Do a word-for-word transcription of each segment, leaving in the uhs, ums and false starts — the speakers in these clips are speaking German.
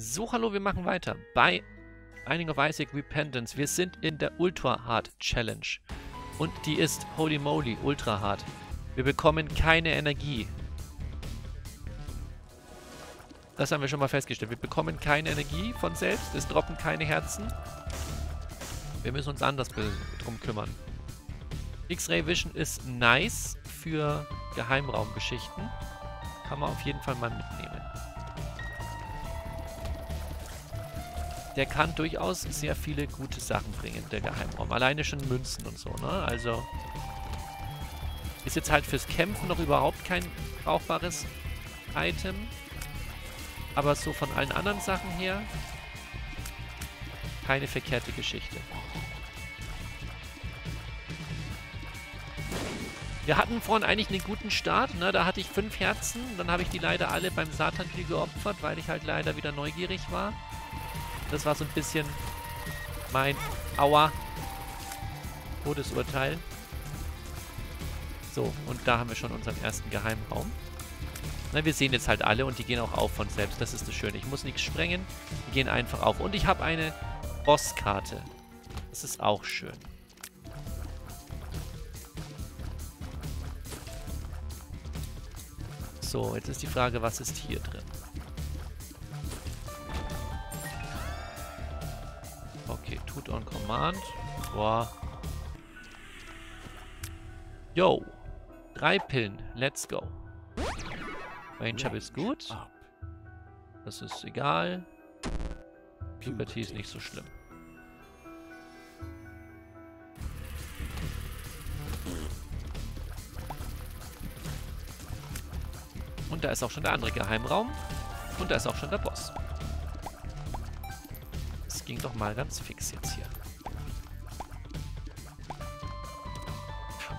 So, hallo, wir machen weiter bei Binding of Isaac Repentance. Wir sind in der Ultra-Hard-Challenge. Und die ist, holy moly, ultra hart. Wir bekommen keine Energie. Das haben wir schon mal festgestellt. Wir bekommen keine Energie von selbst. Es droppen keine Herzen. Wir müssen uns anders drum kümmern. X-Ray Vision ist nice für Geheimraumgeschichten. Kann man auf jeden Fall mal mitnehmen. Der kann durchaus sehr viele gute Sachen bringen, der Geheimraum. Alleine schon Münzen und so, ne? Also ist jetzt halt fürs Kämpfen noch überhaupt kein brauchbares Item. Aber so von allen anderen Sachen her keine verkehrte Geschichte. Wir hatten vorhin eigentlich einen guten Start, ne? Da hatte ich fünf Herzen. Dann habe ich die leider alle beim Satan-Spiel geopfert, weil ich halt leider wieder neugierig war. Das war so ein bisschen mein Aua Todesurteil. So, und da haben wir schon unseren ersten Geheimraum. Na, wir sehen jetzt halt alle und die gehen auch auf von selbst. Das ist das Schöne. Ich muss nichts sprengen. Die gehen einfach auf. Und ich habe eine Bosskarte. Das ist auch schön. So, jetzt ist die Frage, was ist hier drin? Okay, tut on command. Boah. Yo. Drei Pillen. Let's go. Range-Chub ist gut. Das ist egal. Puberty ist nicht so schlimm. Und da ist auch schon der andere Geheimraum. Und da ist auch schon der Boss. Das ging doch mal ganz fix jetzt hier.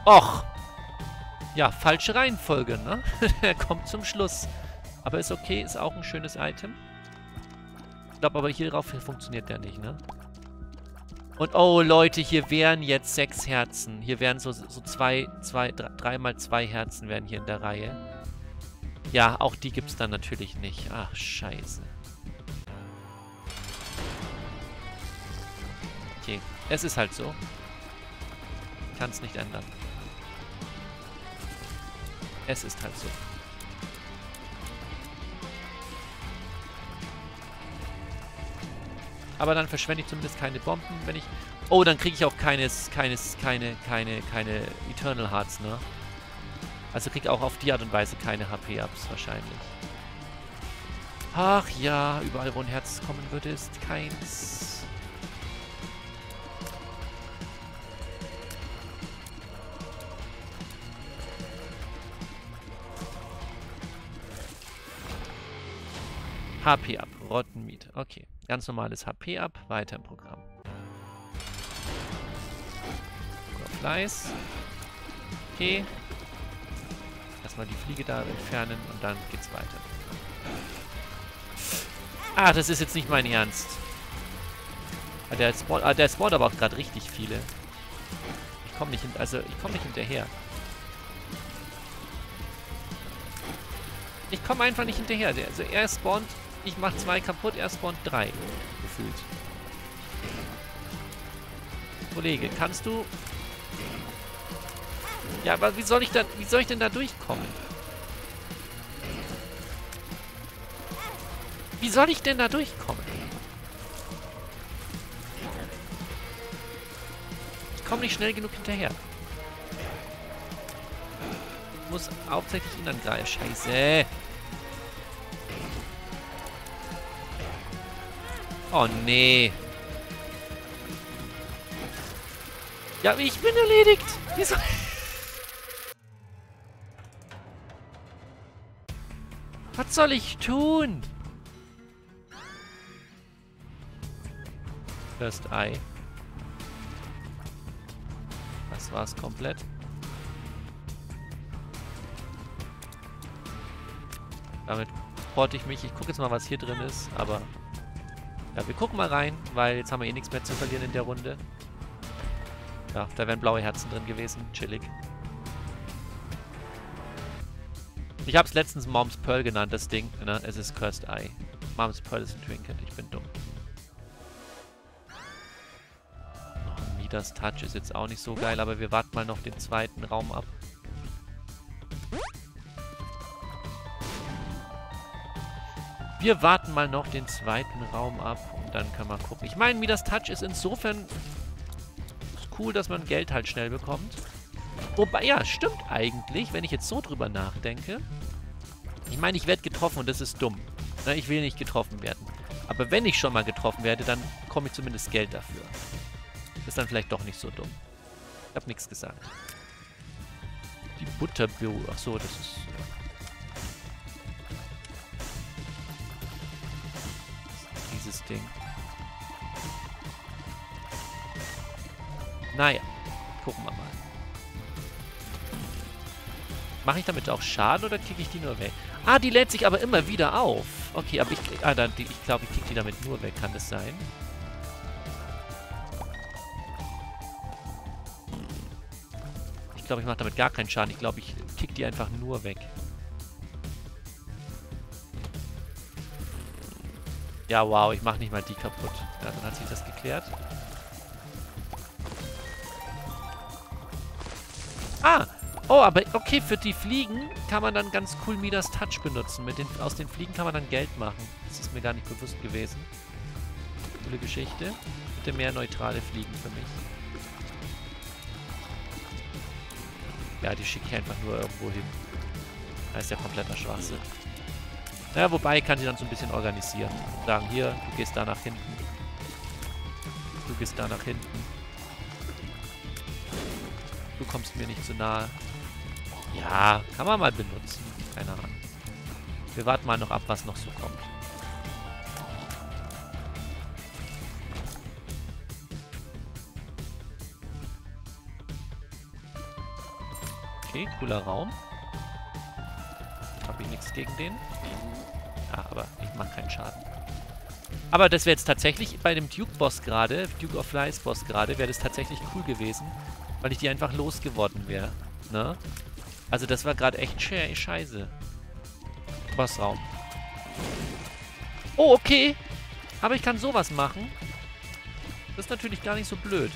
Och! Ja, falsche Reihenfolge, ne? Er kommt zum Schluss. Aber ist okay, ist auch ein schönes Item. Ich glaube aber hier drauf funktioniert der nicht, ne? Und oh Leute, hier wären jetzt sechs Herzen. Hier wären so, so zwei, zwei, drei, drei mal zwei Herzen wären hier in der Reihe. Ja, auch die gibt's dann natürlich nicht. Ach, scheiße. Okay, es ist halt so. Kann's nicht ändern. Es ist halt so. Aber dann verschwende ich zumindest keine Bomben, wenn ich... Oh, dann kriege ich auch keines, keines, keine, keine, keine Eternal Hearts, ne? Also kriege ich auch auf die Art und Weise keine H P-Ups wahrscheinlich. Ach ja, überall wo ein Herz kommen würde, ist keins. H P-Up, Rottenmieter. Okay, ganz normales H P-Up, weiter im Programm. Fleiß. Okay. Erstmal die Fliege da entfernen und dann geht's weiter. Ah, das ist jetzt nicht mein Ernst. Ah, der spawnt, ah, der spawnt aber auch gerade richtig viele. Ich komme nicht hin, also ich komme nicht hinterher. Ich komme einfach nicht hinterher. Der, also er spawnt, ich mache zwei kaputt, er spawnt drei. Gefühlt. Kollege, kannst du... Ja, aber wie soll ich da, wie soll ich denn da durchkommen? Wie soll ich denn da durchkommen? Ich komme nicht schnell genug hinterher. Ich muss hauptsächlich ihn angreifen. Scheiße. Oh, nee. Ja, ich bin erledigt. Wieso... Was soll ich tun? First Eye. Das war's komplett. Damit porte ich mich. Ich gucke jetzt mal, was hier drin ist. Aber ja, wir gucken mal rein, weil jetzt haben wir eh nichts mehr zu verlieren in der Runde. Ja, da wären blaue Herzen drin gewesen. Chillig. Ich hab's letztens Mom's Pearl genannt, das Ding. Ne? Es ist Cursed Eye. Mom's Pearl ist ein Trinket, ich bin dumm. Oh, Midas Touch ist jetzt auch nicht so geil, aber wir warten mal noch den zweiten Raum ab. Wir warten mal noch den zweiten Raum ab und dann kann man gucken. Ich meine, Midas Touch ist insofern cool, dass man Geld halt schnell bekommt. Wobei, ja, stimmt eigentlich, wenn ich jetzt so drüber nachdenke. Ich meine, ich werde getroffen und das ist dumm. Na, ich will nicht getroffen werden. Aber wenn ich schon mal getroffen werde, dann komme ich zumindest Geld dafür. Ist dann vielleicht doch nicht so dumm. Ich habe nichts gesagt. Die Butterbüro. Ach so, das ist... dieses Ding. Naja, gucken wir mal. Mache ich damit auch Schaden oder kicke ich die nur weg? Ah, die lädt sich aber immer wieder auf. Okay, aber ich... Ah, dann, ich glaube, ich kicke die damit nur weg. Kann das sein? Ich glaube, ich mache damit gar keinen Schaden. Ich glaube, ich kicke die einfach nur weg. Ja, wow, ich mache nicht mal die kaputt. Ja, dann hat sich das geklärt. Ah! Oh, aber okay, für die Fliegen kann man dann ganz cool Midas Touch benutzen. Mit den, aus den Fliegen kann man dann Geld machen. Das ist mir gar nicht bewusst gewesen. Coole Geschichte. Bitte mehr neutrale Fliegen für mich. Ja, die schicke ich einfach nur irgendwo hin. Da ist ja kompletter Schwachsinn. Ja, wobei, ich kann sie dann so ein bisschen organisieren. Sagen, hier, du gehst da nach hinten. Du gehst da nach hinten. Du kommst mir nicht zu nahe. Ja, kann man mal benutzen. Keine Ahnung. Wir warten mal noch ab, was noch so kommt. Okay, cooler Raum. Hab ich nichts gegen den. Ja, aber ich mache keinen Schaden. Aber das wäre jetzt tatsächlich bei dem Duke-Boss gerade, Duke of Lies-Boss gerade, wäre das tatsächlich cool gewesen, weil ich die einfach losgeworden wäre. Ne? Also das war gerade echt scheiße. Bossraum. Oh, okay. Aber ich kann sowas machen. Das ist natürlich gar nicht so blöd.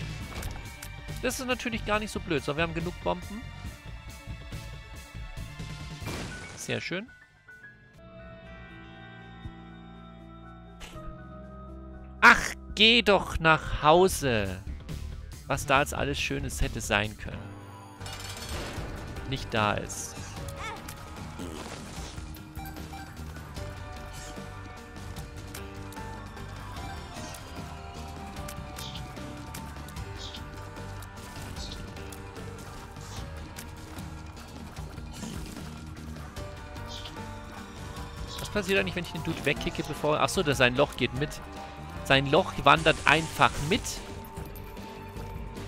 Das ist natürlich gar nicht so blöd. So, wir haben genug Bomben. Sehr schön. Ach, geh doch nach Hause. Was da jetzt alles Schönes hätte sein können. Nicht da ist. Passiert eigentlich, wenn ich den Dude wegkicke, bevor... Achso, dass sein Loch geht mit. Sein Loch wandert einfach mit.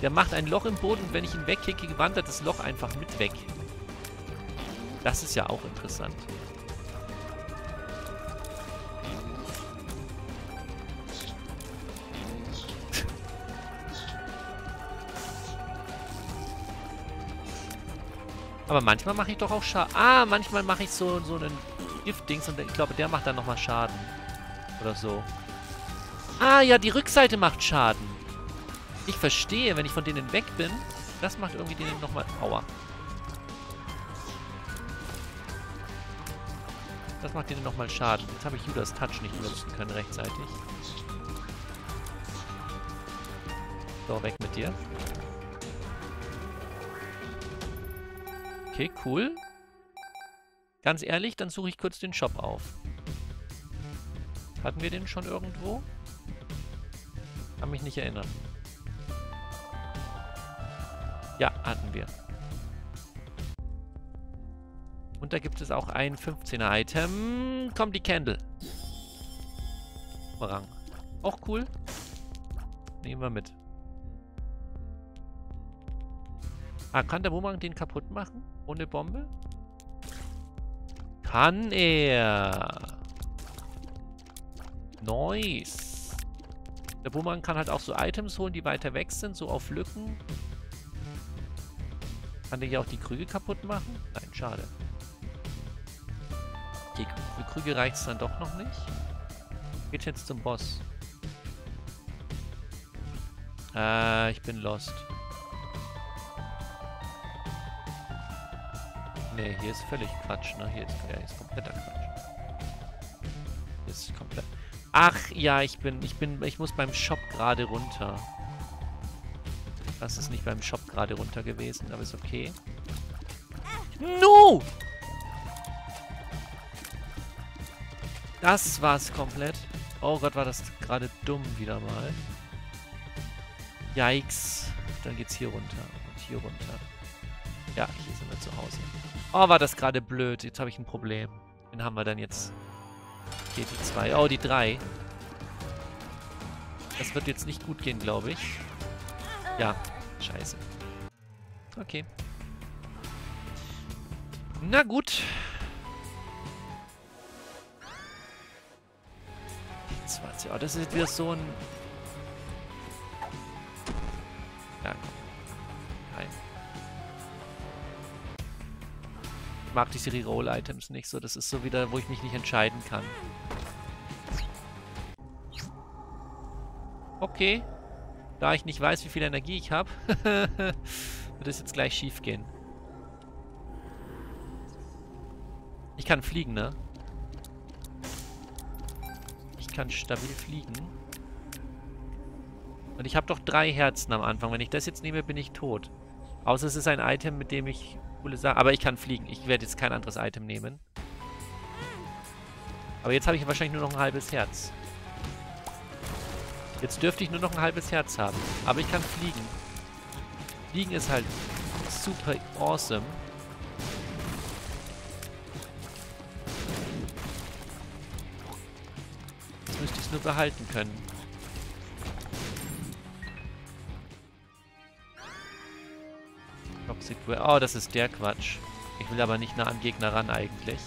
Der macht ein Loch im Boden und wenn ich ihn wegkicke, wandert das Loch einfach mit weg. Das ist ja auch interessant. Aber manchmal mache ich doch auch Schaden. Ah, manchmal mache ich so, so einen... Giftdings und ich glaube, der macht dann nochmal Schaden. Oder so. Ah, ja, die Rückseite macht Schaden. Ich verstehe, wenn ich von denen weg bin, das macht irgendwie denen nochmal... Aua. Das macht denen nochmal Schaden. Jetzt habe ich Judas Touch nicht benutzen können rechtzeitig. So, weg mit dir. Okay, cool. Ganz ehrlich, dann suche ich kurz den Shop auf. Hatten wir den schon irgendwo? Kann mich nicht erinnern. Ja, hatten wir. Und da gibt es auch ein fünfzehner-Item. Kommt die Candle. Orang. Auch cool. Nehmen wir mit. Ah, kann der Boomerang den kaputt machen? Ohne Bombe? Kann er. Nice. Der Boomerang kann halt auch so Items holen, die weiter weg sind, so auf Lücken. Kann der hier auch die Krüge kaputt machen? Nein, schade. Richtig. Für Krüge reicht es dann doch noch nicht. Geht jetzt zum Boss. Äh, ich bin lost. Ne, hier ist völlig Quatsch, ne? Hier ist, ja, hier ist kompletter Quatsch. Hier ist komplett... Ach ja, ich bin... Ich bin... Ich muss beim Shop gerade runter. Das ist nicht beim Shop gerade runter gewesen, aber ist okay. No! Das war's komplett. Oh Gott, war das gerade dumm wieder mal. Yikes. Dann geht's hier runter. Und hier runter. Ja, hier sind wir zu Hause. Oh, war das gerade blöd. Jetzt habe ich ein Problem. Wen haben wir denn jetzt? Hier die zwei. Oh, die drei. Das wird jetzt nicht gut gehen, glaube ich. Ja, scheiße. Okay. Na gut. zwanzig. Oh, das ist wieder so ein... Ja, komm. Nein. Ich mag diese Reroll-Items nicht so. Das ist so wieder, wo ich mich nicht entscheiden kann. Okay. Da ich nicht weiß, wie viel Energie ich habe, wird es jetzt gleich schief gehen. Ich kann fliegen, ne? Ich kann stabil fliegen. Und ich habe doch drei Herzen am Anfang. Wenn ich das jetzt nehme, bin ich tot. Außer es ist ein Item, mit dem ich coole Sachen... Aber ich kann fliegen. Ich werde jetzt kein anderes Item nehmen. Aber jetzt habe ich wahrscheinlich nur noch ein halbes Herz. Jetzt dürfte ich nur noch ein halbes Herz haben. Aber ich kann fliegen. Fliegen ist halt super awesome. Müsste ich es nur behalten können. Toxic Well. Oh, das ist der Quatsch. Ich will aber nicht nah am Gegner ran eigentlich.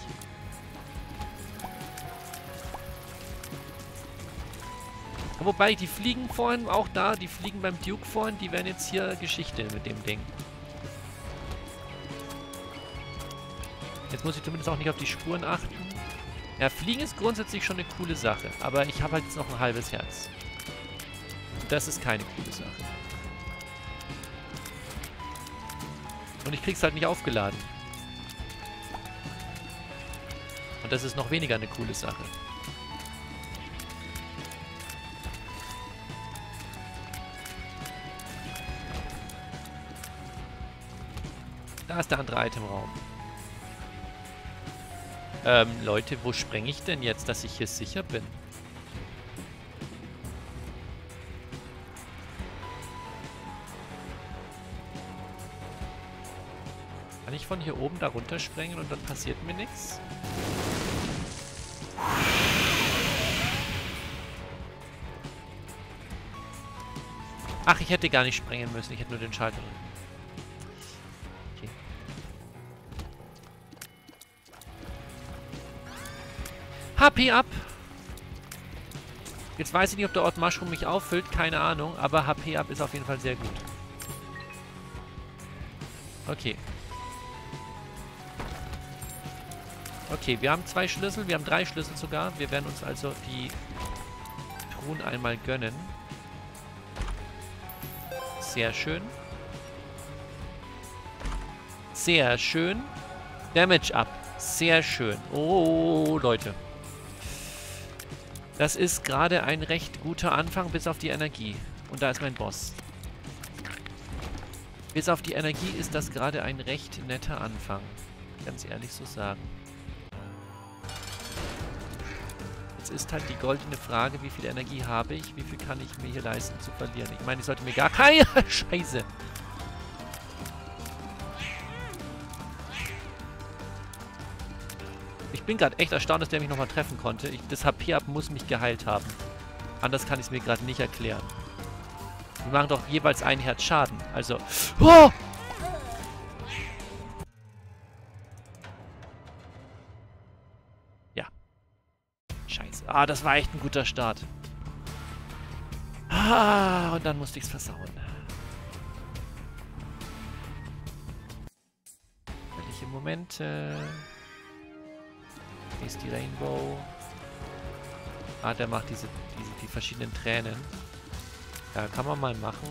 Wobei, die fliegen vorhin auch da. Die fliegen beim Duke vorhin. Die werden jetzt hier Geschichte mit dem Ding. Jetzt muss ich zumindest auch nicht auf die Spuren achten. Ja, Fliegen ist grundsätzlich schon eine coole Sache, aber ich habe halt jetzt noch ein halbes Herz. Und das ist keine coole Sache. Und ich krieg's halt nicht aufgeladen. Und das ist noch weniger eine coole Sache. Da ist der andere Itemraum. Ähm, Leute, wo spreng ich denn jetzt, dass ich hier sicher bin? Kann ich von hier oben da runter sprengen und dann passiert mir nichts? Ach, ich hätte gar nicht sprengen müssen. Ich hätte nur den Schalter drücken. H P ab! Jetzt weiß ich nicht, ob der Ort Mushroom mich auffüllt, keine Ahnung, aber H P ab ist auf jeden Fall sehr gut. Okay. Okay, wir haben zwei Schlüssel, wir haben drei Schlüssel sogar. Wir werden uns also die Truhen einmal gönnen. Sehr schön. Sehr schön. Damage ab. Sehr schön. Oh, Leute. Das ist gerade ein recht guter Anfang, bis auf die Energie. Und da ist mein Boss. Bis auf die Energie ist das gerade ein recht netter Anfang. Ganz ehrlich so sagen. Jetzt ist halt die goldene Frage, wie viel Energie habe ich? Wie viel kann ich mir hier leisten zu verlieren? Ich meine, ich sollte mir gar keine... Scheiße! Ich bin gerade echt erstaunt, dass der mich nochmal treffen konnte. Ich, das H P-Up muss mich geheilt haben. Anders kann ich es mir gerade nicht erklären. Wir machen doch jeweils ein Herz Schaden. Also... Oh! Ja. Scheiße. Ah, das war echt ein guter Start. Ah, und dann musste ich es versauen. Welche Momente... Wie ist die Rainbow? Ah, der macht diese, diese die verschiedenen Tränen. Ja, kann man mal machen.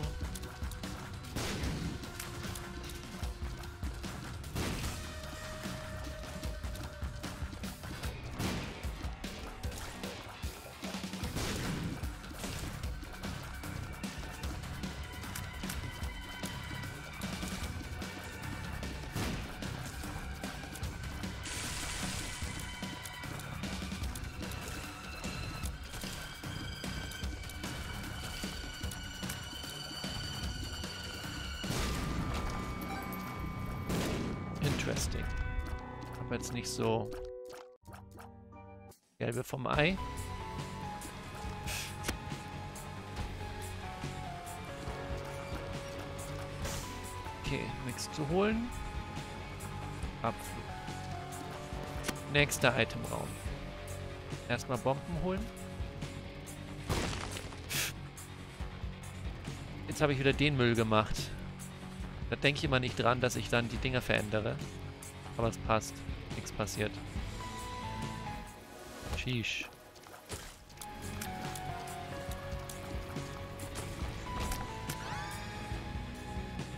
Aber jetzt nicht so gelbe vom Ei. Okay, nichts zu holen. Abflug. Nächster Itemraum. Erstmal Bomben holen. Jetzt habe ich wieder den Müll gemacht. Da denke ich immer nicht dran, dass ich dann die Dinger verändere. Aber es passt. Nichts passiert. Sheesh.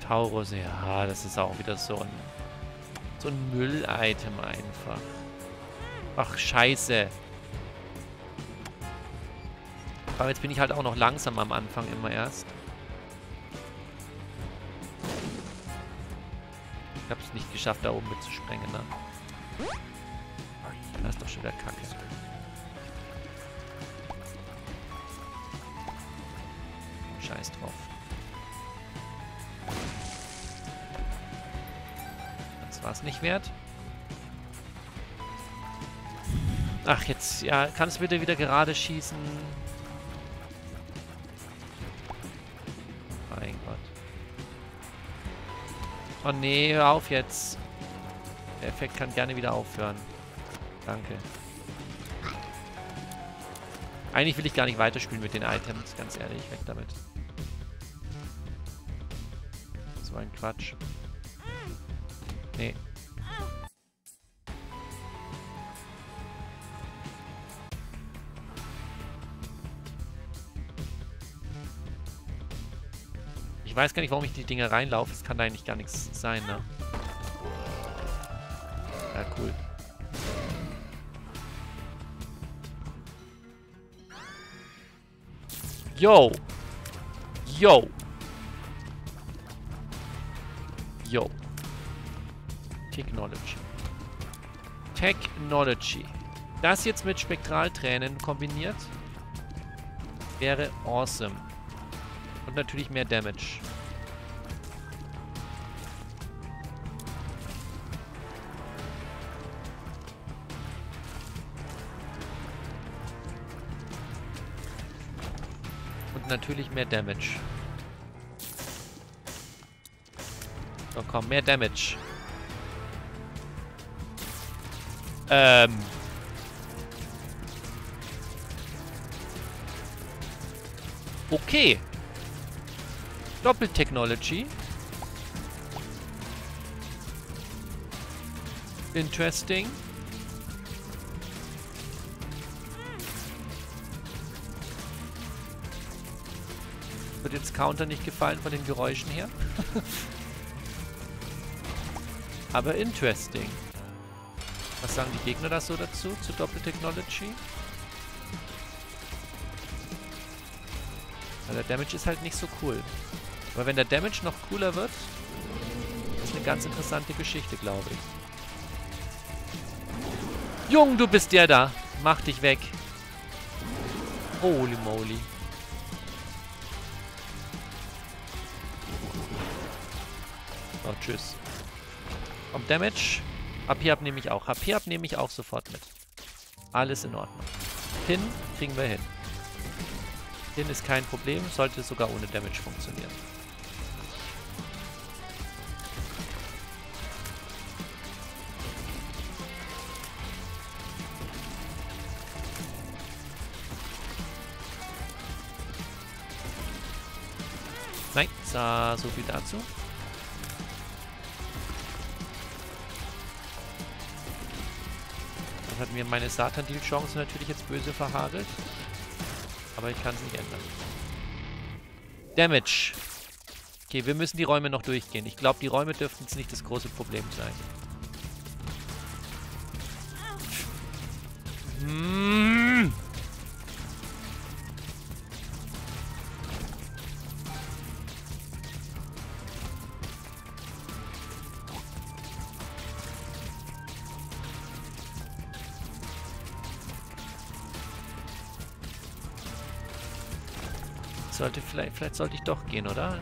Taurus, ja, das ist auch wieder so ein, so ein Müll-Item einfach. Ach, scheiße. Aber jetzt bin ich halt auch noch langsam am Anfang immer erst. Ich hab's nicht geschafft, da oben mitzusprengen, ne? Das ist doch schon wieder Kacke. Scheiß drauf. Das war's nicht wert. Ach, jetzt, ja, kannst du bitte wieder gerade schießen? Mein Gott. Oh nee, hör auf jetzt. Der Effekt kann gerne wieder aufhören. Danke. Eigentlich will ich gar nicht weiterspielen mit den Items, ganz ehrlich. Weg damit. So ein Quatsch. Nee. Ich weiß gar nicht, warum ich die Dinger reinlaufe. Es kann eigentlich gar nichts sein, ne? Ja, cool. Yo! Yo! Yo! Technology. Technology. Das jetzt mit Spektraltränen kombiniert wäre awesome. Und natürlich mehr Damage. Und natürlich mehr Damage. So, komm, mehr Damage. Ähm... Okay. Doppel-Technology. Interesting. Wird jetzt Counter nicht gefallen von den Geräuschen her. Aber interesting. Was sagen die Gegner da so dazu, zu Doppel-Technology? Weil der Damage ist halt nicht so cool. Aber wenn der Damage noch cooler wird, ist eine ganz interessante Geschichte, glaube ich. Jung, du bist der da. Mach dich weg. Holy moly. Oh, tschüss. Komm, Damage. H P abnehme ich auch. H P abnehme ich auch sofort mit. Alles in Ordnung. Hin kriegen wir hin. Hin ist kein Problem. Sollte sogar ohne Damage funktionieren. Nein, so viel dazu. Das hat hat mir meine Satan-Deal-Chance natürlich jetzt böse verhagelt. Aber ich kann es nicht ändern. Damage. Okay, wir müssen die Räume noch durchgehen. Ich glaube, die Räume dürften jetzt nicht das große Problem sein. Mmh. Sollte vielleicht, vielleicht sollte ich doch gehen, oder?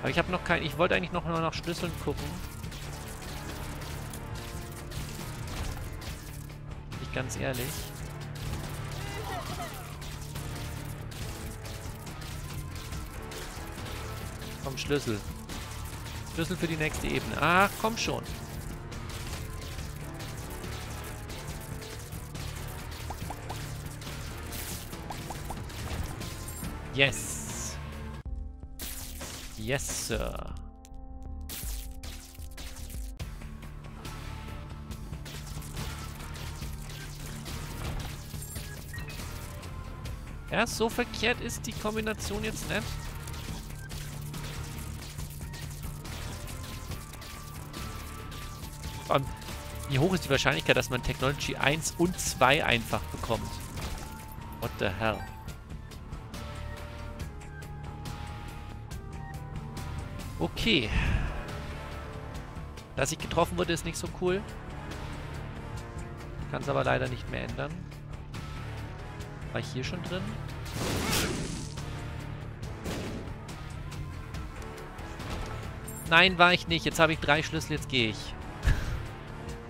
Aber ich habe noch kein... Ich wollte eigentlich noch nur nach Schlüsseln gucken. Ich ganz ehrlich. Komm, Schlüssel. Schlüssel für die nächste Ebene. Ach, komm schon. Yes. Yes, Sir. Ja, so verkehrt ist die Kombination jetzt nicht. Und wie hoch ist die Wahrscheinlichkeit, dass man Technology eins und zwei einfach bekommt? What the hell? Okay. Dass ich getroffen wurde, ist nicht so cool. Kann es aber leider nicht mehr ändern. War ich hier schon drin? Nein, war ich nicht. Jetzt habe ich drei Schlüssel, jetzt gehe ich.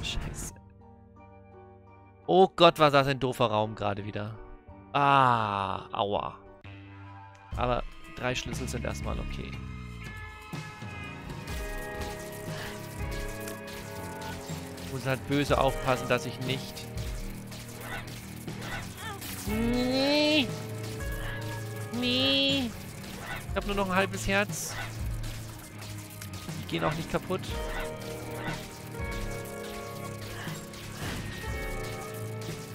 Scheiße. Oh Gott, war das ein doofer Raum gerade wieder. Ah, aua. Aber drei Schlüssel sind erstmal okay. Ich muss halt böse aufpassen, dass ich nicht... Nee. Nee. Ich habe nur noch ein halbes Herz. Die gehen auch nicht kaputt.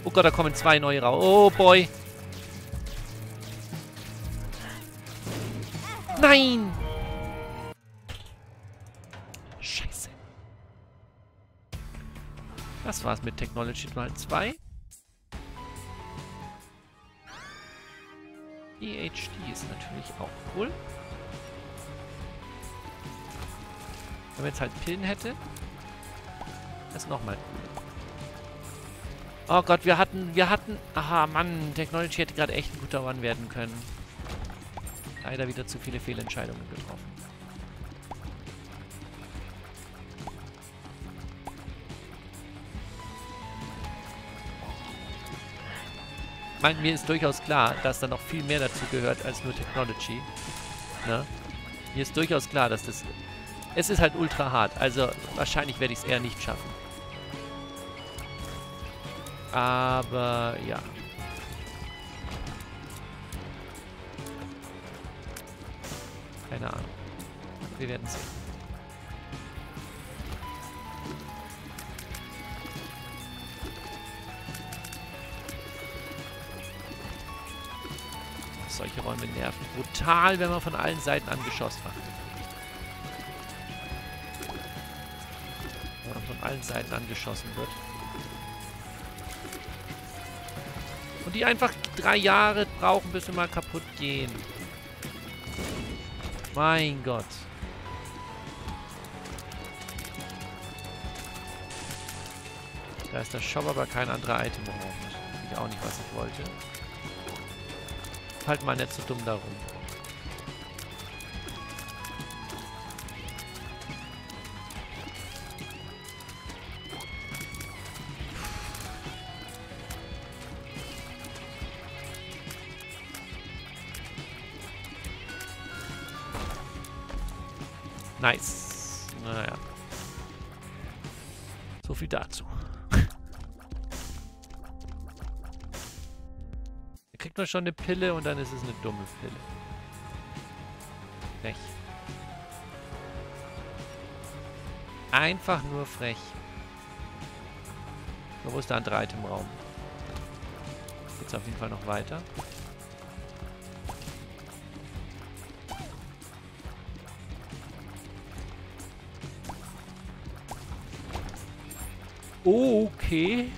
Oh Gott, da kommen zwei neue raus. Oh boy. Nein. Das war's mit Technology mal zwei. A D H D ist natürlich auch cool. Wenn man jetzt halt Pillen hätte, das ist nochmal cool. Oh Gott, wir hatten, wir hatten... Aha, Mann, Technology hätte gerade echt ein guter One werden können. Leider wieder zu viele Fehlentscheidungen getroffen. Ich meine, mir ist durchaus klar, dass da noch viel mehr dazu gehört als nur Technology. Ne? Mir ist durchaus klar, dass das... Es ist halt ultra hart, also wahrscheinlich werde ich es eher nicht schaffen. Aber ja. Keine Ahnung. Wir werden sehen. Solche Räume nerven brutal, wenn man von allen Seiten angeschossen wird. Wenn man von allen Seiten angeschossen wird. Und die einfach drei Jahre brauchen, bis sie mal kaputt gehen. Mein Gott. Da ist der Shop, aber kein anderer Item im Raum. Ich weiß auch nicht, was ich wollte. Halt mal nicht so dumm darum. Nice. Naja. So viel dazu. Schon eine Pille und dann ist es eine dumme Pille. Frech. Einfach nur frech. Wo ist da ein Dreit im Raum? Geht's auf jeden Fall noch weiter. Okay.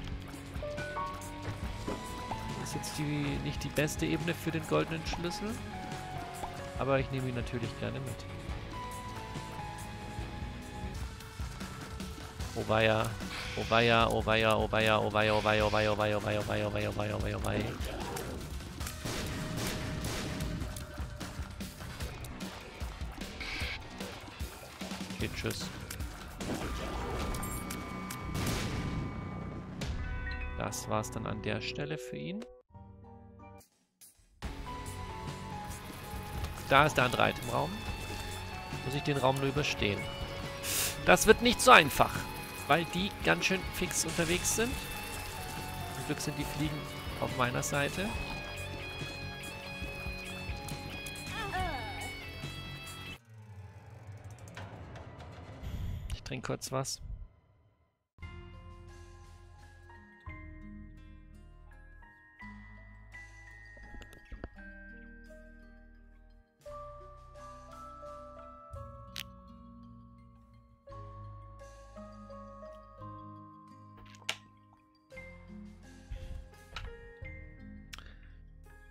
Das ist jetzt die, nicht die beste Ebene für den goldenen Schlüssel. Aber ich nehme ihn natürlich gerne mit. Oh weia, oh weia, oh weia, oh weia, oh weia, oh weia, oh weia, oh weia, oh weia, oh weia, oh weia, oh weia, oh weia, oh weia. Okay, tschüss. Das war's dann an der Stelle für ihn. Da ist der andere Item Raum. Muss ich den Raum nur überstehen. Das wird nicht so einfach, weil die ganz schön fix unterwegs sind. Zum Glück sind die Fliegen auf meiner Seite. Ich trinke kurz was.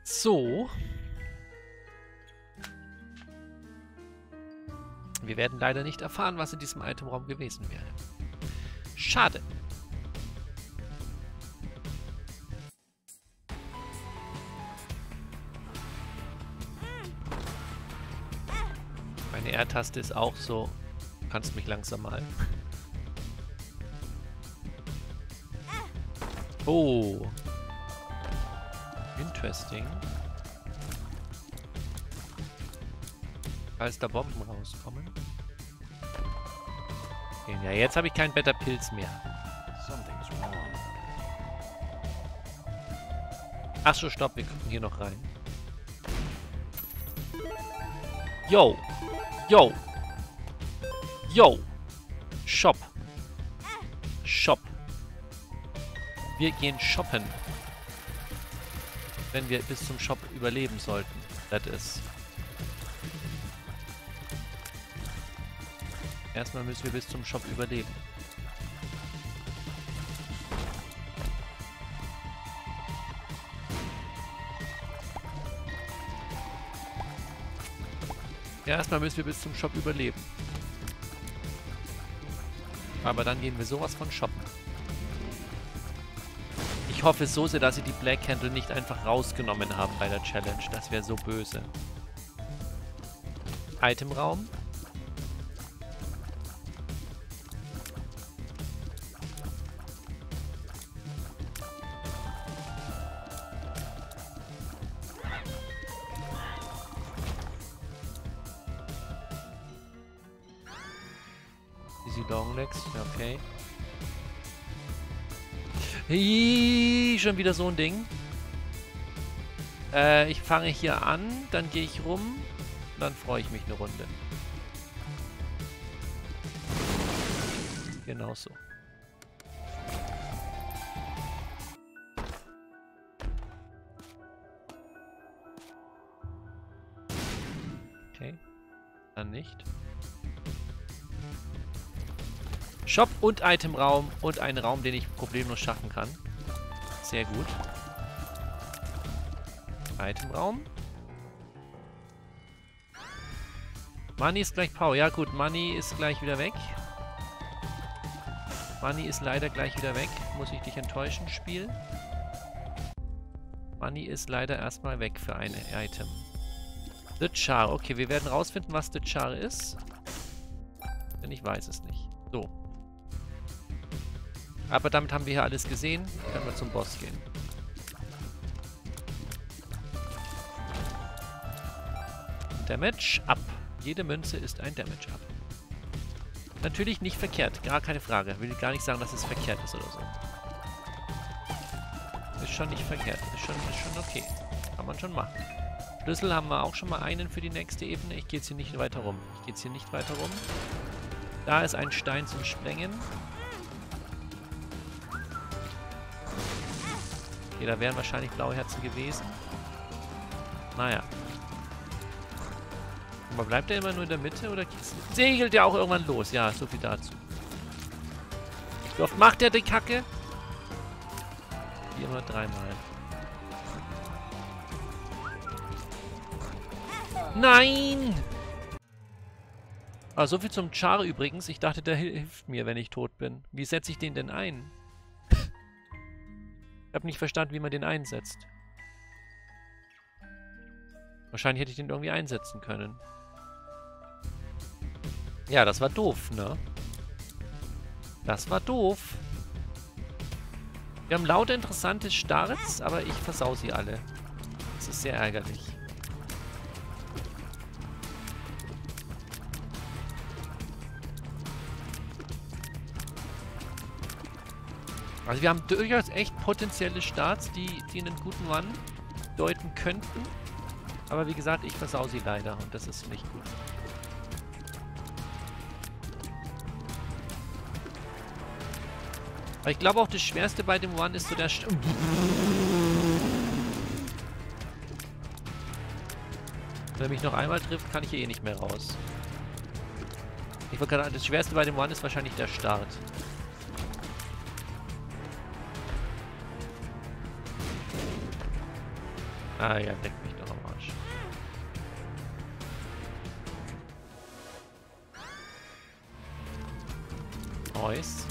So. Wir werden leider nicht erfahren, was in diesem Itemraum gewesen wäre. Schade. Meine R-Taste ist auch so. Du kannst mich langsam mal. Oh. Interesting. Falls da Bomben rauskommen. Okay, ja, jetzt habe ich keinen Better Pilz mehr. Ach so, stopp, wir gucken hier noch rein. Yo! Yo! Yo! Shop! Shop! Wir gehen shoppen. Wenn wir bis zum Shop überleben sollten. Das ist. Erstmal müssen wir bis zum Shop überleben. Erstmal müssen wir bis zum Shop überleben. Aber dann gehen wir sowas von shoppen. Ich hoffe so sehr, dass sie die Black Handle nicht einfach rausgenommen haben bei der Challenge. Das wäre so böse. Itemraum. Easy Longlegs, okay. Hiii, schon wieder so ein Ding. Äh, ich fange hier an, dann gehe ich rum, dann freue ich mich eine Runde. Genau so. Okay, dann nicht. Shop und Itemraum und einen Raum, den ich problemlos schaffen kann. Sehr gut. Itemraum. Money ist gleich Power. Ja gut, Money ist gleich wieder weg. Money ist leider gleich wieder weg. Muss ich dich enttäuschen, Spiel? Money ist leider erstmal weg für ein Item. The Char. Okay, wir werden rausfinden, was The Char ist. Denn ich weiß es nicht. So. Aber damit haben wir hier alles gesehen. Können wir zum Boss gehen. Damage up. Jede Münze ist ein Damage up. Natürlich nicht verkehrt. Gar keine Frage. Ich will gar nicht sagen, dass es verkehrt ist oder so. Ist schon nicht verkehrt. Ist schon, ist schon okay. Kann man schon machen. Schlüssel haben wir auch schon mal einen für die nächste Ebene. Ich gehe jetzt hier nicht weiter rum. Ich gehe jetzt hier nicht weiter rum. Da ist ein Stein zum Sprengen. Okay, da wären wahrscheinlich blaue Herzen gewesen. Naja. Aber bleibt der immer nur in der Mitte oder segelt der auch irgendwann los? Ja, so viel dazu. Wie oft macht der die Kacke? Viermal, dreimal. Nein! Ah, so viel zum Char übrigens. Ich dachte, der hilft mir, wenn ich tot bin. Wie setze ich den denn ein? Ich habe nicht verstanden, wie man den einsetzt. Wahrscheinlich hätte ich den irgendwie einsetzen können. Ja, das war doof, ne? Das war doof. Wir haben lauter interessante Starts, aber ich versau sie alle. Das ist sehr ärgerlich. Also wir haben durchaus echt potenzielle Starts, die, die einen guten Run deuten könnten. Aber wie gesagt, ich versau sie leider und das ist nicht gut. Aber ich glaube auch, das Schwerste bei dem Run ist so der... St Wenn er mich noch einmal trifft, kann ich hier eh nicht mehr raus. Ich wollte gerade sagen, das Schwerste bei dem Run ist wahrscheinlich der Start. Ah ja, deck mich doch am Arsch. Nice.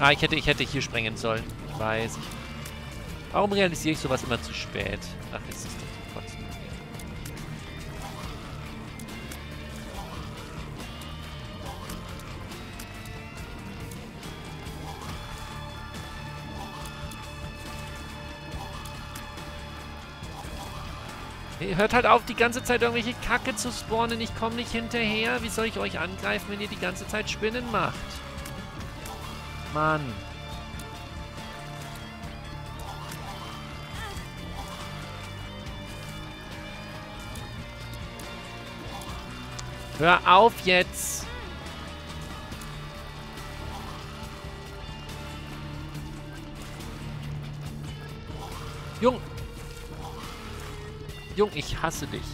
Ah, ich hätte, ich hätte hier sprengen sollen. Ich weiß. Ich... Warum realisiere ich sowas immer zu spät? Ach, jetzt ist das trotzdem. Ihr hört halt auf, die ganze Zeit irgendwelche Kacke zu spawnen. Ich komme nicht hinterher. Wie soll ich euch angreifen, wenn ihr die ganze Zeit Spinnen macht? Mann. Hör auf jetzt. Jung. Jung, ich hasse dich.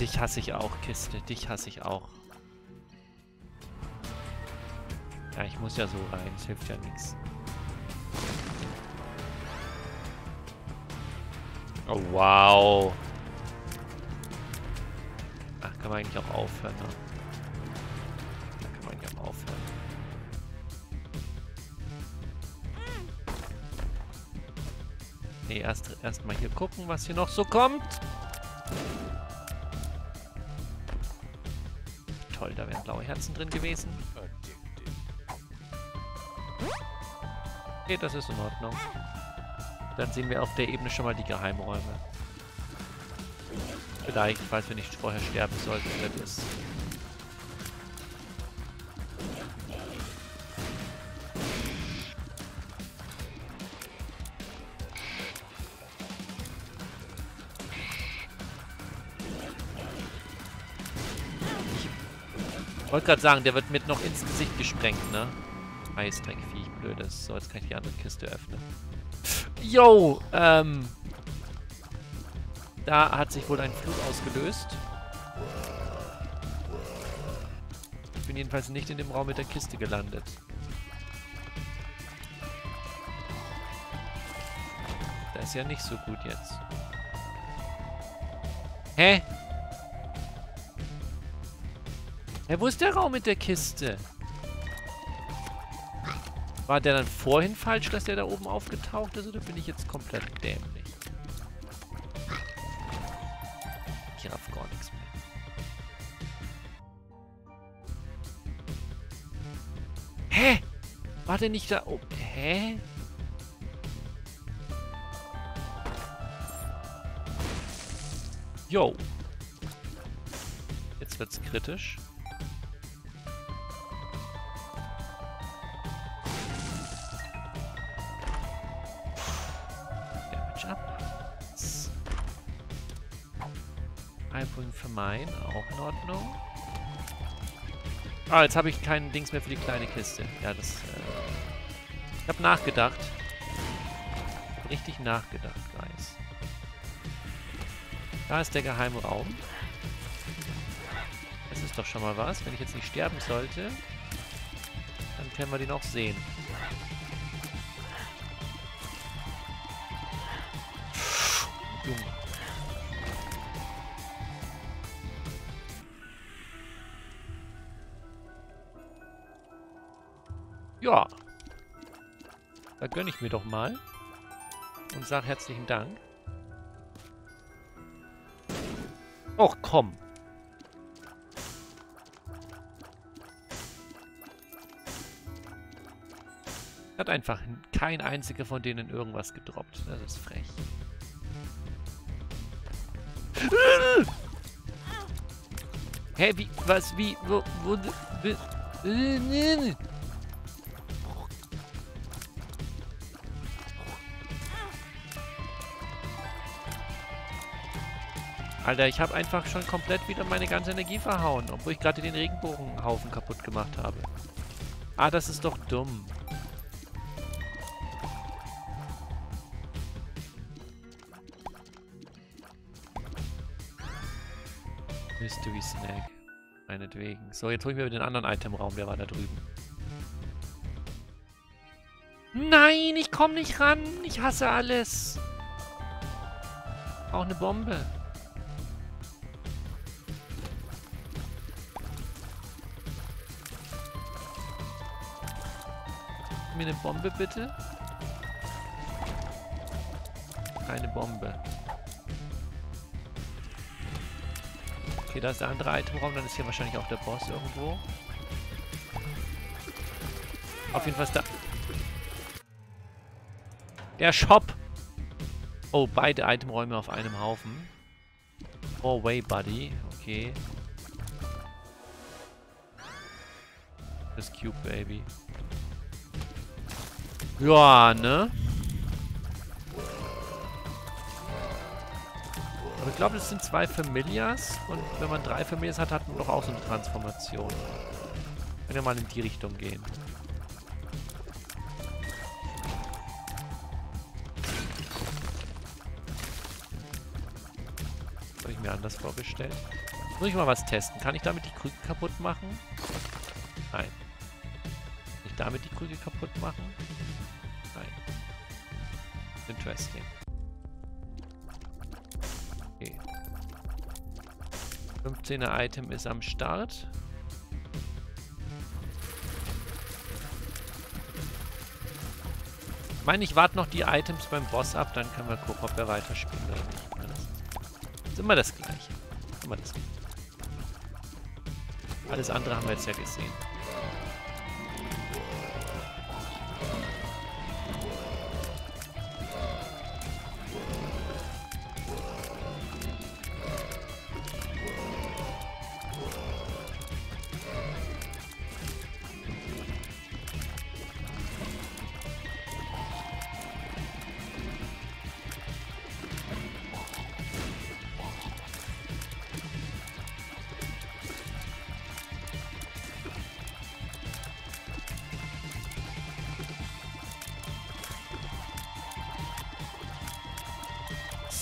Dich hasse ich auch, Kiste. Dich hasse ich auch. Ja, ich muss ja so rein. Es hilft ja nichts. Oh, wow. Ach, kann man eigentlich auch aufhören, ne? Nee, erst erstmal hier gucken, was hier noch so kommt. Toll, da wären blaue Herzen drin gewesen. Okay, das ist in Ordnung. Dann sehen wir auf der Ebene schon mal die Geheimräume. Vielleicht, falls wir nicht vorher sterben sollten, wenn es... Ich wollte gerade sagen, der wird mit noch ins Gesicht gesprengt, ne? Eisdreckviech, blödes. So, jetzt kann ich die andere Kiste öffnen. Yo, ähm... Da hat sich wohl ein Fluch ausgelöst. Ich bin jedenfalls nicht in dem Raum mit der Kiste gelandet. Das ist ja nicht so gut jetzt. Hä? Ja, wo ist der Raum mit der Kiste? War der dann vorhin falsch, dass der da oben aufgetaucht ist? Oder bin ich jetzt komplett dämlich? Ich raff gar nichts mehr. Hä? War der nicht da oben? Hä? Yo. Jetzt wird's kritisch. Heilpoint vermeiden, auch in Ordnung. Ah, jetzt habe ich keinen Dings mehr für die kleine Kiste. Ja, das... Äh ich habe nachgedacht. Richtig nachgedacht, Guys. Da ist der geheime Raum. Das ist doch schon mal was. Wenn ich jetzt nicht sterben sollte, dann können wir den auch sehen. Ja, da gönne ich mir doch mal und sage herzlichen Dank. Och, komm. Hat einfach kein einziger von denen irgendwas gedroppt. Das ist frech. Hey, wie, was, wie, wo, wo, wo, Alter, ich habe einfach schon komplett wieder meine ganze Energie verhauen, obwohl ich gerade den Regenbogenhaufen kaputt gemacht habe. Ah, das ist doch dumm. Mystery Snack. Meinetwegen. So, jetzt hole ich mir den anderen Itemraum. Der war da drüben. Nein, ich komme nicht ran. Ich hasse alles. Auch eine Bombe. Mir eine Bombe, bitte. Keine Bombe. Okay, da ist der andere Itemraum. Dann ist hier wahrscheinlich auch der Boss irgendwo. Auf jeden Fall ist da... Der Shop! Oh, beide Itemräume auf einem Haufen. Four way buddy. Okay. Das Cube, Baby. Ja, ne? Aber ich glaube, das sind zwei Familias. Und wenn man drei Familias hat, hat man doch auch so eine Transformation. Wenn wir mal in die Richtung gehen. Das habe ich mir anders vorgestellt. Jetzt muss ich mal was testen. Kann ich damit die Krüge kaputt machen? Nein. Kann ich damit die Krüge kaputt machen? Interesting. Okay. fünfzehner Item ist am Start. Ich meine, ich warte noch die Items beim Boss ab, dann können wir gucken, ob wir weiterspielen oder nicht. Das ist immer das Gleiche. Immer das Gleiche. Alles andere haben wir jetzt ja gesehen.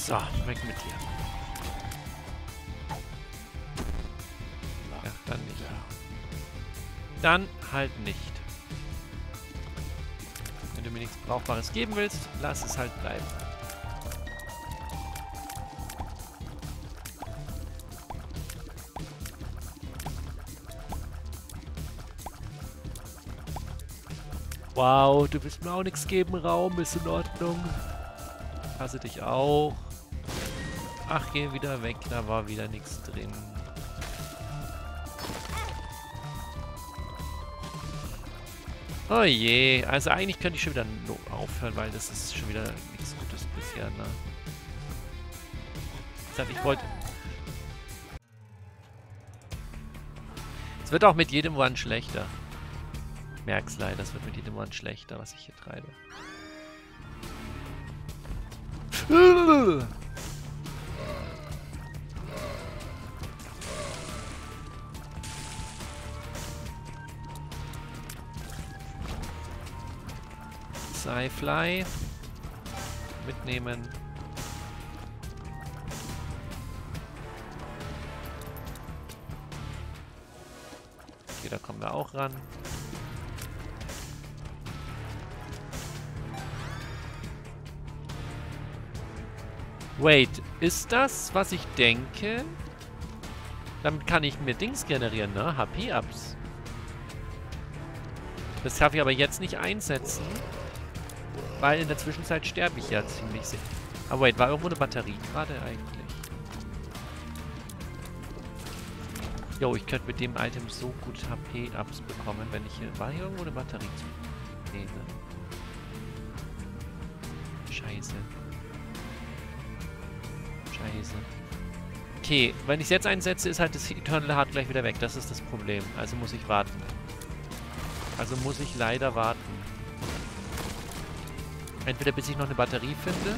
So, weg mit dir. Ja, dann nicht. Dann halt nicht. Wenn du mir nichts Brauchbares geben willst, lass es halt bleiben. Wow, du willst mir auch nichts geben, Raum, ist in Ordnung. Passe dich auch. Ach, geh wieder weg, da war wieder nichts drin. Oh je, also eigentlich könnte ich schon wieder aufhören, weil das ist schon wieder nichts Gutes bisher, ne? Ich dachte, ich wollte... Es wird auch mit jedem One schlechter. Ich merk's leider, es wird mit jedem One schlechter, was ich hier treibe. I fly. Mitnehmen. Okay, da kommen wir auch ran. Wait, ist das, was ich denke? Damit kann ich mir Dings generieren, ne? H P-Ups. Das darf ich aber jetzt nicht einsetzen. Weil in der Zwischenzeit sterbe ich ja ziemlich sicher. Aber wait, war irgendwo eine Batterie gerade eigentlich? Jo, ich könnte mit dem Item so gut H P-Ups bekommen, wenn ich hier... War hier irgendwo eine Batterie zu? Nee, ne? Scheiße. Scheiße. Okay, wenn ich es jetzt einsetze, ist halt das Eternal Heart gleich wieder weg. Das ist das Problem. Also muss ich warten. Also muss ich leider warten. Entweder bis ich noch eine Batterie finde.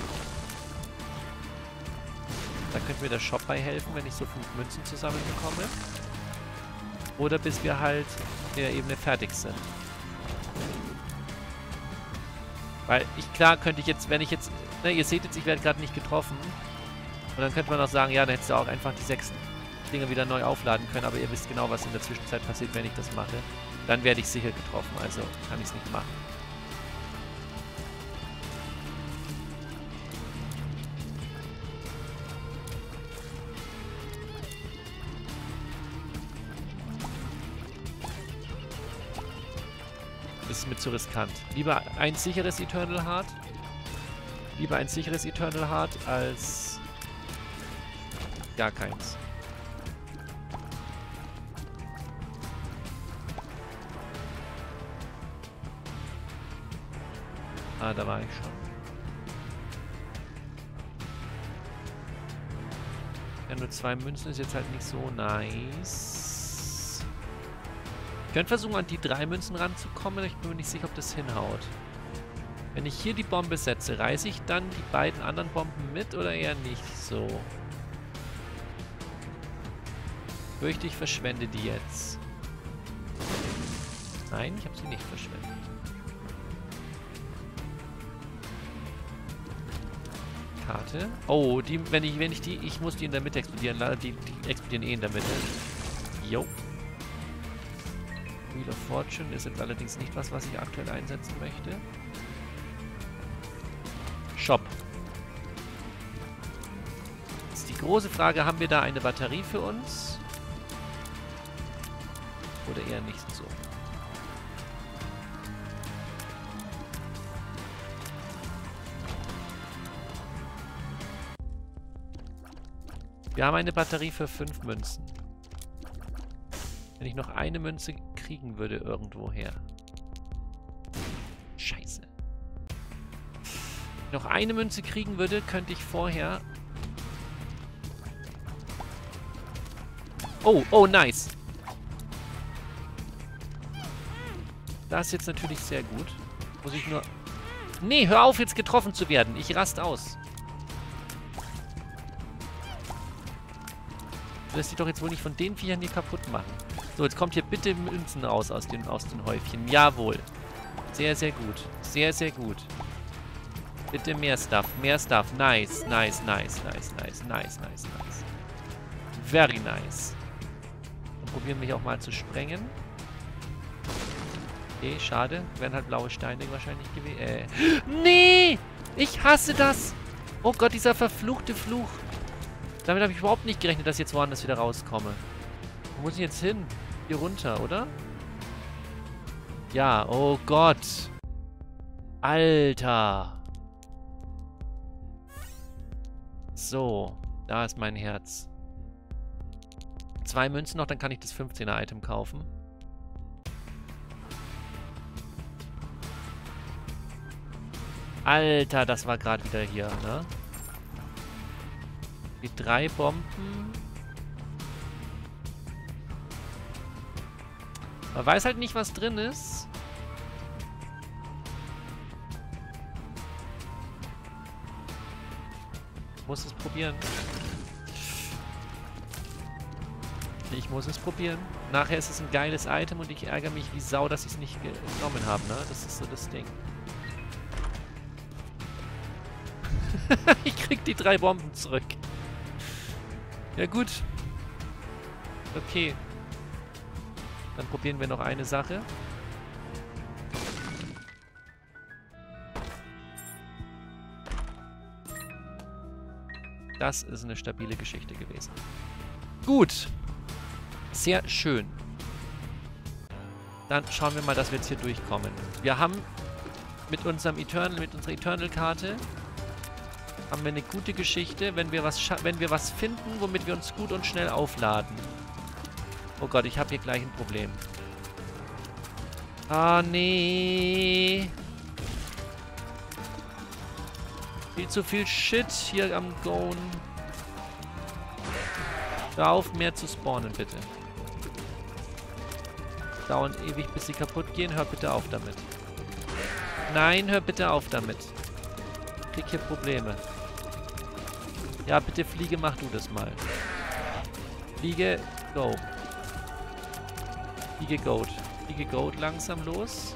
Da könnte mir der Shop bei helfen, wenn ich so fünf Münzen zusammen bekomme. Oder bis wir halt in der Ebene fertig sind. Weil, ich klar, könnte ich jetzt, wenn ich jetzt... Ne, ihr seht jetzt, ich werde gerade nicht getroffen. Und dann könnte man auch sagen, ja, dann hättest du auch einfach die sechs Dinge wieder neu aufladen können. Aber ihr wisst genau, was in der Zwischenzeit passiert, wenn ich das mache. Dann werde ich sicher getroffen, also kann ich es nicht machen. Das ist mir zu riskant. Lieber ein sicheres Eternal Heart. Lieber ein sicheres Eternal Heart als gar keins. Ah, da war ich schon. Ja, nur zwei Münzen ist jetzt halt nicht so nice. Ich könnte versuchen, an die drei Münzen ranzukommen. Ich bin mir nicht sicher, ob das hinhaut. Wenn ich hier die Bombe setze, reiße ich dann die beiden anderen Bomben mit oder eher nicht so? Ich fürchte, ich verschwende die jetzt. Nein, ich habe sie nicht verschwendet. Karte. Oh, die, wenn ich, wenn ich die, ich muss die in der Mitte explodieren. Die, die explodieren eh in der Mitte. Jo. Wheel of Fortune ist jetzt allerdings nicht was, was ich aktuell einsetzen möchte. Shop. Das ist die große Frage, haben wir da eine Batterie für uns? Oder eher nicht so. Wir haben eine Batterie für fünf Münzen. Wenn ich noch eine Münze kriegen würde irgendwoher. Scheiße. Wenn ich noch eine Münze kriegen würde, könnte ich vorher... Oh, oh, nice. Das ist jetzt natürlich sehr gut. Muss ich nur... Nee, hör auf, jetzt getroffen zu werden. Ich raste aus. Lässt sich doch jetzt wohl nicht von den Viechern hier kaputt machen. So, jetzt kommt hier bitte Münzen raus aus den, aus den Häufchen. Jawohl. Sehr, sehr gut. Sehr, sehr gut. Bitte mehr Stuff. Mehr Stuff. Nice, nice, nice, nice, nice, nice, nice, nice. Very nice. Dann probieren wir hier auch mal zu sprengen. Okay, schade. Wären halt blaue Steine wahrscheinlich gewesen. Äh. Nee! Ich hasse das! Oh Gott, dieser verfluchte Fluch. Damit habe ich überhaupt nicht gerechnet, dass ich jetzt woanders wieder rauskomme. Wo muss ich jetzt hin? Hier runter, oder? Ja, oh Gott. Alter. So, da ist mein Herz. Zwei Münzen noch, dann kann ich das fünfzehner-Item kaufen. Alter, das war gerade wieder hier, ne? Die drei Bomben. Man weiß halt nicht, was drin ist. Ich muss es probieren. Ich muss es probieren. Nachher ist es ein geiles Item und ich ärgere mich wie Sau, dass ich es nicht genommen habe, ne? Das ist so das Ding. Ich krieg die drei Bomben zurück. Ja gut. Okay. Dann probieren wir noch eine Sache. Das ist eine stabile Geschichte gewesen. Gut. Sehr schön. Dann schauen wir mal, dass wir jetzt hier durchkommen. Wir haben mit unserem Eternal, mit unserer Eternal-Karte haben wir eine gute Geschichte, wenn wir was wenn wir was finden, womit wir uns gut und schnell aufladen. Oh Gott, ich habe hier gleich ein Problem. Ah, nee. Viel zu viel Shit hier am Gone. Hör auf, mehr zu spawnen, bitte. Dauern ewig, bis sie kaputt gehen. Hör bitte auf damit. Nein, hör bitte auf damit. Ich krieg hier Probleme. Ja, bitte Fliege, mach du das mal. Fliege, go. Fliege, goat. Fliege, goat, langsam los.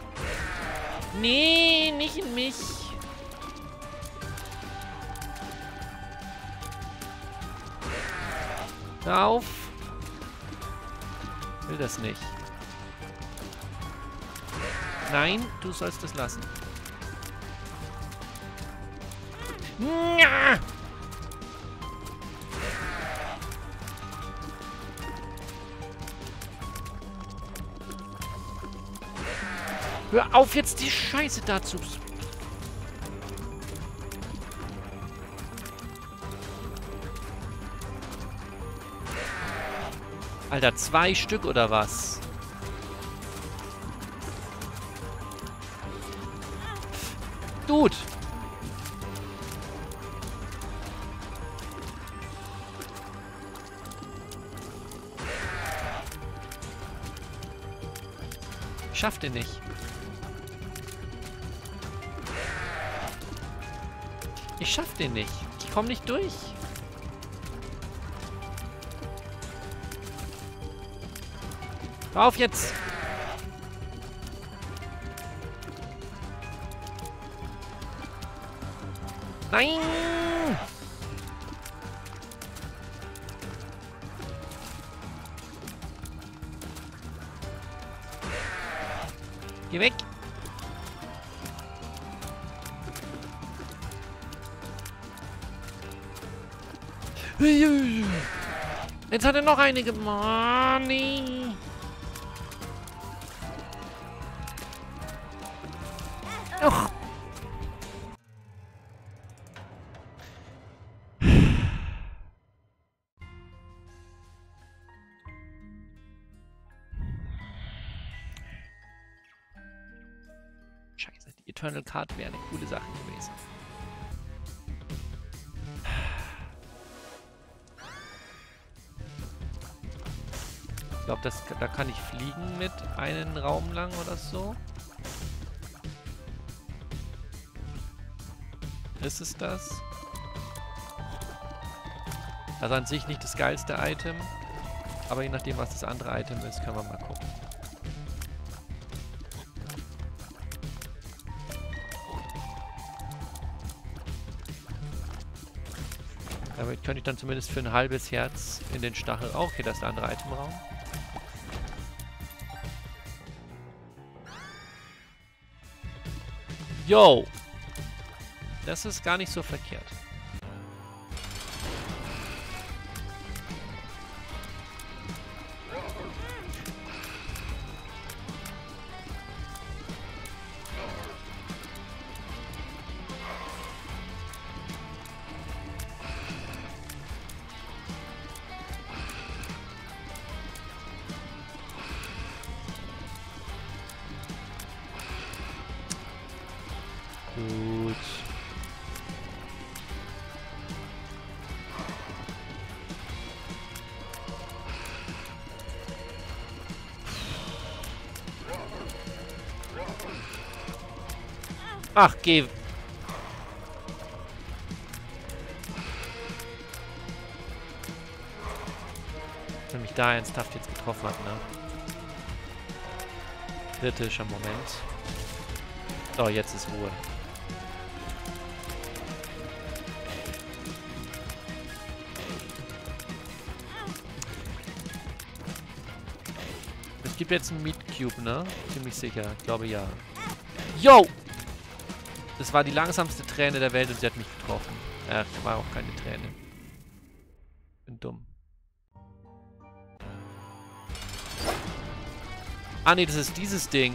Nee, nicht in mich. Hör auf. Ich will das nicht. Nein, du sollst es lassen. Nya! Hör auf, jetzt die Scheiße dazu. Alter, zwei Stück oder was? Gut. Schafft ihr nicht. Ich schaff den nicht. Ich komme nicht durch. Hör auf jetzt! Nein! Geh weg! Jetzt hat er noch eine gemacht. Nee. Och. Scheiße, die Eternal Card wäre eine coole Sache gewesen. Ich glaube, da kann ich fliegen mit einen Raum lang oder so. Ist es das? Also an sich nicht das geilste Item. Aber je nachdem, was das andere Item ist, können wir mal gucken. Damit könnte ich dann zumindest für ein halbes Herz in den Stachel... Oh, okay, das ist ein anderer Itemraum. Yo! Das ist gar nicht so verkehrt. Gut. Ach, geh. Wenn mich da ernsthaft jetzt getroffen hat, ne? Kritischer Moment. Oh, jetzt ist Ruhe. gibt jetzt einen Meat Cube, ne? Ziemlich sicher. Ich glaube, ja. Yo! Das war die langsamste Träne der Welt und sie hat mich getroffen. Ach, da war auch keine Träne. Bin dumm. Ah, nee, das ist dieses Ding.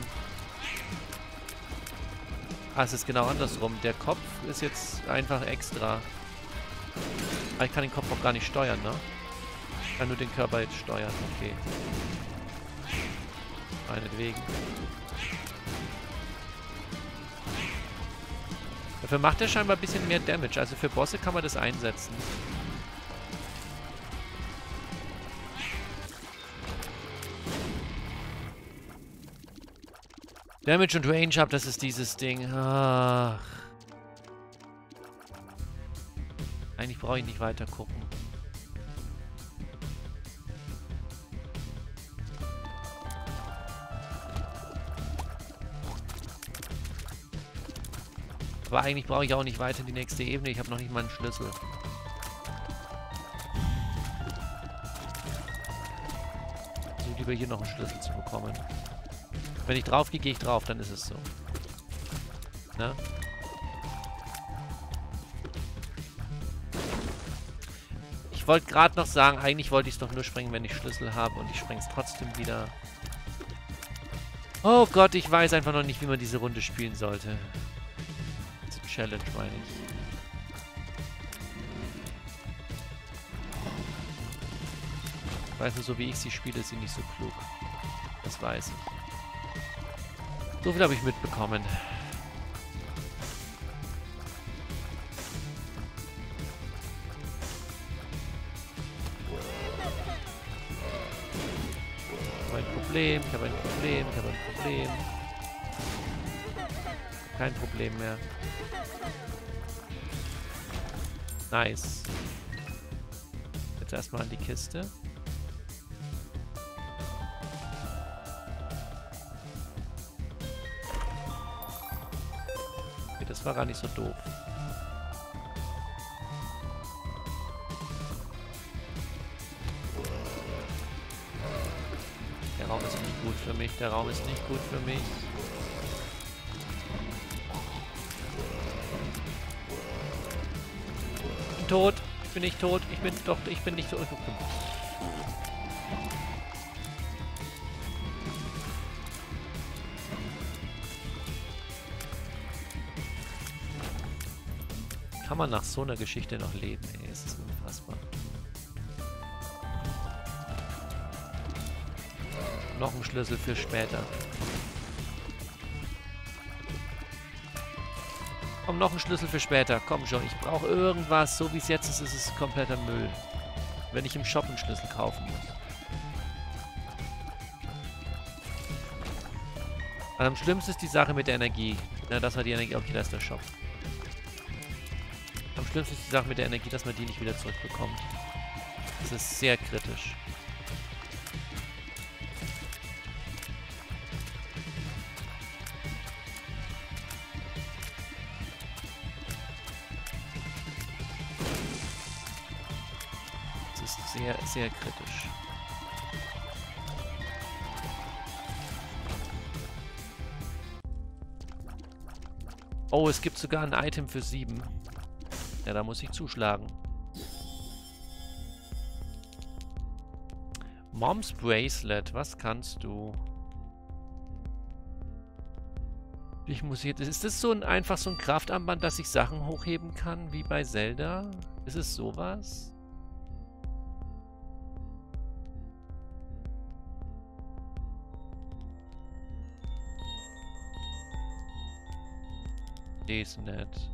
Ah, es ist genau andersrum. Der Kopf ist jetzt einfach extra. Ah, ich kann den Kopf auch gar nicht steuern, ne? Ich kann nur den Körper jetzt steuern. Okay. Meinetwegen. Dafür macht er scheinbar ein bisschen mehr Damage. Also für Bosse kann man das einsetzen. Damage und Range-Chub, das ist dieses Ding. Ach. Eigentlich brauche ich nicht weiter gucken. Aber eigentlich brauche ich auch nicht weiter in die nächste Ebene. Ich habe noch nicht mal einen Schlüssel. Also lieber hier noch einen Schlüssel zu bekommen. Wenn ich drauf gehe, gehe ich drauf, dann ist es so. Ne? Ich wollte gerade noch sagen, eigentlich wollte ich es doch nur sprengen, wenn ich Schlüssel habe. Und ich sprenge es trotzdem wieder. Oh Gott, ich weiß einfach noch nicht, wie man diese Runde spielen sollte. Diese Challenge, meine ich. Ich weiß nur, so wie ich sie spiele, ist sie nicht so klug. Das weiß ich. So viel habe ich mitbekommen. Ich habe ein Problem, ich habe ein Problem, ich habe ein Problem. Kein Problem mehr. Nice. Jetzt erstmal an die Kiste. Das war gar nicht so doof. Der Raum ist nicht gut für mich. Der Raum ist nicht gut für mich. Ich bin tot. Ich bin nicht tot. Ich bin doch... Ich bin nicht so... Kann man nach so einer Geschichte noch leben? Ey, es ist unfassbar. Noch ein Schlüssel für später. Komm, noch ein Schlüssel für später. Komm schon, ich brauche irgendwas. So wie es jetzt ist, ist es kompletter Müll. Wenn ich im Shop einen Schlüssel kaufen muss. Aber am schlimmsten ist die Sache mit der Energie. Na, das war die Energie. Okay, da ist der Shop. Schlimmste ist die Sache mit der Energie, dass man die nicht wieder zurückbekommt. Das ist sehr kritisch. Das ist sehr, sehr kritisch. Oh, es gibt sogar ein Item für sieben. Ja, da muss ich zuschlagen. Moms Bracelet, was kannst du? Ich muss jetzt... Ist das so ein einfach so ein Kraftarmband, dass ich Sachen hochheben kann, wie bei Zelda? Ist es sowas? Nee, ist nett.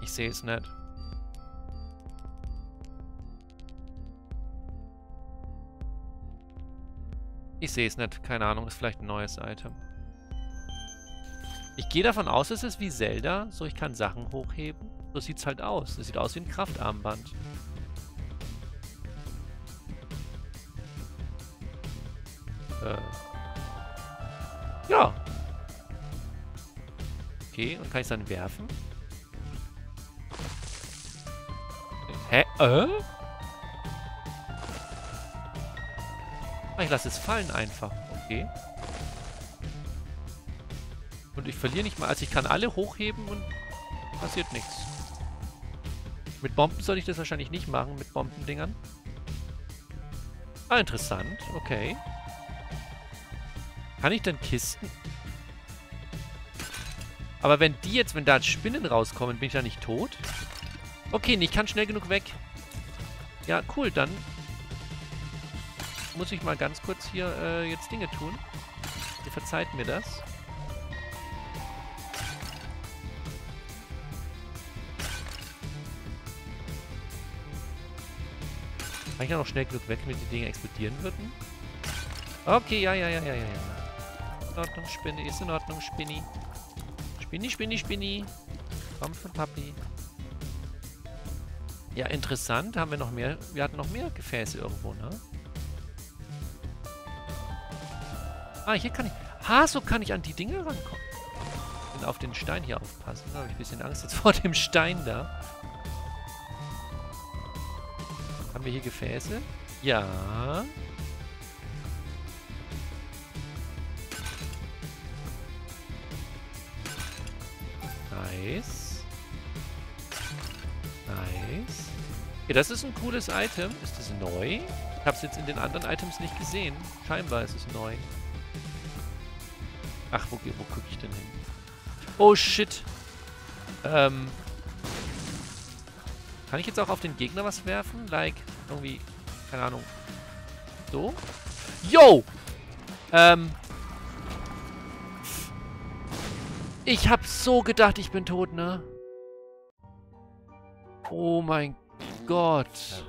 Ich sehe es nicht. Ich sehe es nicht. Keine Ahnung. Ist vielleicht ein neues Item. Ich gehe davon aus, es ist wie Zelda. So, ich kann Sachen hochheben. So sieht es halt aus. Es sieht aus wie ein Kraftarmband. Äh. Ja. Okay. Und kann ich es dann werfen? Hä? Äh? Ich lasse es fallen einfach. Okay. Und ich verliere nicht mal. Also ich kann alle hochheben und passiert nichts. Mit Bomben soll ich das wahrscheinlich nicht machen, mit Bombendingern. Ah, interessant. Okay. Kann ich denn Kisten... Aber wenn die jetzt, wenn da Spinnen rauskommen, bin ich da nicht tot? Okay, nee, ich kann schnell genug weg. Ja, cool, dann muss ich mal ganz kurz hier äh, jetzt Dinge tun. Ihr verzeiht mir das. Kann ich da noch schnell genug weg, wenn die Dinge explodieren würden? Okay, ja, ja, ja, ja, ja, ja. In Ordnung, Spinne, ist in Ordnung, Spinni. Spinni, Spinni, Spinni. Komm von Papi. Ja, interessant. Haben wir noch mehr? Wir hatten noch mehr Gefäße irgendwo, ne? Ah, hier kann ich... Ah, so kann ich an die Dinge rankommen. Und auf den Stein hier aufpassen. Da habe ich ein bisschen Angst jetzt vor dem Stein da. Haben wir hier Gefäße? Ja... Nice. Nice. Ja, das ist ein cooles Item. Ist das neu? Ich hab's jetzt in den anderen Items nicht gesehen. Scheinbar ist es neu. Ach, wo, wo gucke ich denn hin? Oh, shit. Ähm. Kann ich jetzt auch auf den Gegner was werfen? Like, irgendwie, keine Ahnung. So? Yo! Ähm. Ich hab so gedacht, ich bin tot, ne? Oh mein Gott.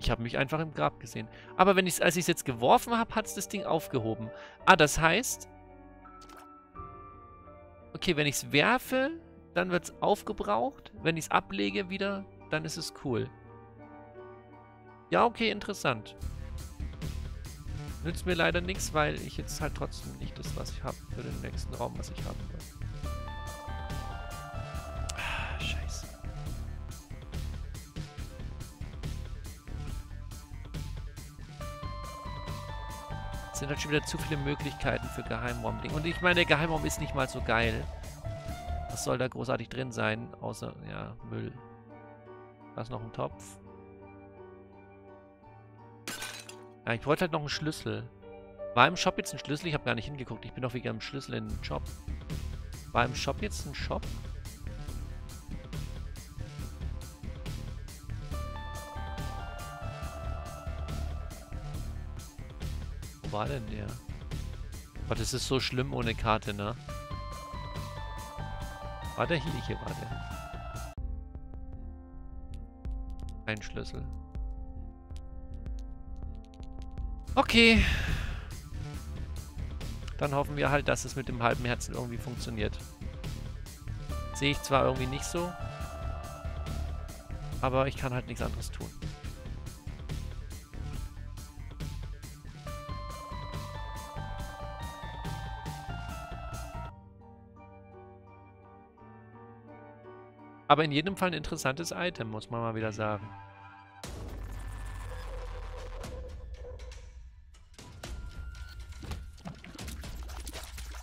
Ich habe mich einfach im Grab gesehen. Aber wenn ich's, als ich es jetzt geworfen habe, hat es das Ding aufgehoben. Ah, das heißt... Okay, wenn ich es werfe, dann wird es aufgebraucht. Wenn ich es ablege wieder, dann ist es cool. Ja, okay, interessant. Nützt mir leider nichts, weil ich jetzt halt trotzdem nicht das, was ich habe für den nächsten Raum, was ich haben will. Ah, scheiße. Es sind halt schon wieder zu viele Möglichkeiten für Geheimraum-Ding. Und ich meine, der Geheimraum ist nicht mal so geil. Was soll da großartig drin sein? Außer, ja, Müll. Da ist noch ein Topf. Ja, ich wollte halt noch einen Schlüssel. War im Shop jetzt ein Schlüssel? Ich habe gar nicht hingeguckt. Ich bin doch wieder im Schlüssel in den Shop. War im Shop jetzt ein Shop? Wo war denn der? Gott, das ist so schlimm ohne Karte, ne? War der hier? Hier war der. Kein Schlüssel. Okay. Dann hoffen wir halt, dass es mit dem halben Herzen irgendwie funktioniert. Sehe ich zwar irgendwie nicht so, aber ich kann halt nichts anderes tun. Aber in jedem Fall ein interessantes Item, muss man mal wieder sagen.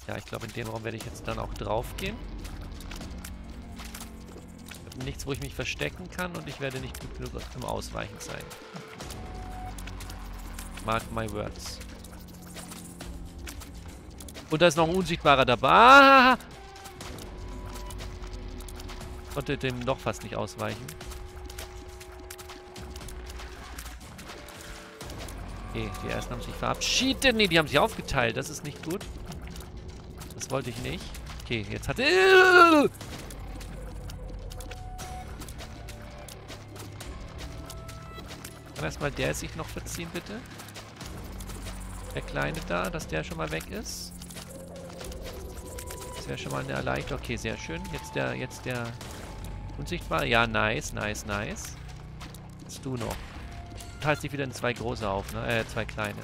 Ja, ich glaube, in dem Raum werde ich jetzt dann auch drauf gehen. Ich habe nichts, wo ich mich verstecken kann und ich werde nicht gut genug zum Ausweichen sein. Mark my words. Und da ist noch ein Unsichtbarer dabei. Ah! Ich konnte dem doch fast nicht ausweichen. Okay, die ersten haben sich verabschiedet. Ne, die haben sich aufgeteilt. Das ist nicht gut. Wollte ich nicht. Okay, jetzt hat er... Kann erstmal der sich noch verziehen, bitte? Der Kleine da, dass der schon mal weg ist. Das wäre schon mal eine Erleichterung. Okay, sehr schön. Jetzt der, jetzt der Unsichtbare. Ja, nice, nice, nice. Jetzt du noch. Du teilst dich wieder in zwei große auf, ne? Äh, zwei kleine.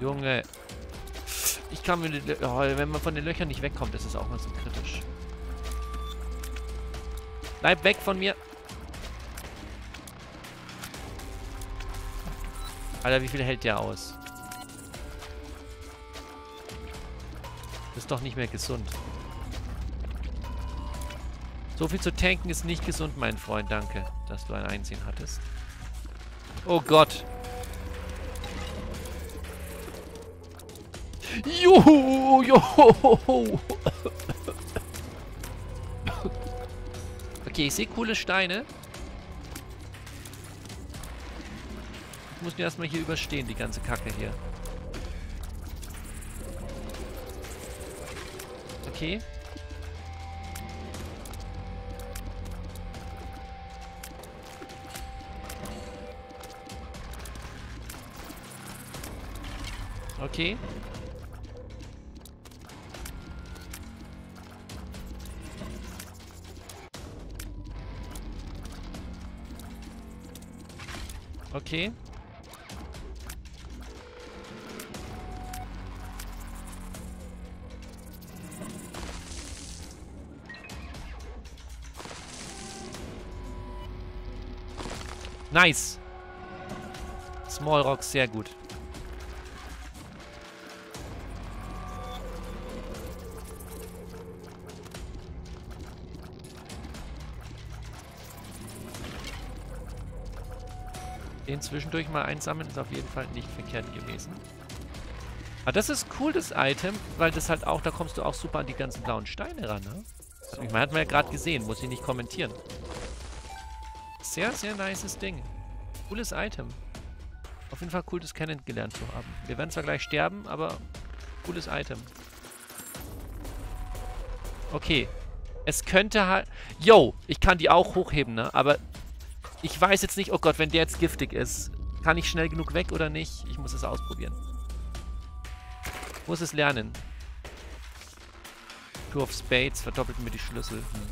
Junge. Ich kann mir die Lö oh, wenn man von den Löchern nicht wegkommt, ist es auch mal so kritisch. Bleib weg von mir. Alter, wie viel hält der aus? Ist doch nicht mehr gesund. So viel zu tanken ist nicht gesund, mein Freund. Danke, dass du ein Einsehen hattest. Oh Gott. Juhu, juhu. Okay, ich sehe coole Steine. Ich muss mir erstmal hier überstehen, die ganze Kacke hier. Okay. Okay. Okay. Nice. Small Rocks, sehr gut. Den zwischendurch mal einsammeln ist auf jeden Fall nicht verkehrt gewesen. Aber das ist cool, das Item, weil das halt auch, da kommst du auch super an die ganzen blauen Steine ran, ne? Ich meine, hat man ja gerade gesehen, muss ich nicht kommentieren. Sehr, sehr nices Ding. Cooles Item. Auf jeden Fall cool, das kennengelernt zu haben. Wir werden zwar gleich sterben, aber cooles Item. Okay. Es könnte halt... Yo, ich kann die auch hochheben, ne? Aber... Ich weiß jetzt nicht, oh Gott, wenn der jetzt giftig ist, kann ich schnell genug weg oder nicht? Ich muss es ausprobieren. Ich muss es lernen. Two of Spades verdoppelt mir die Schlüssel. Hm.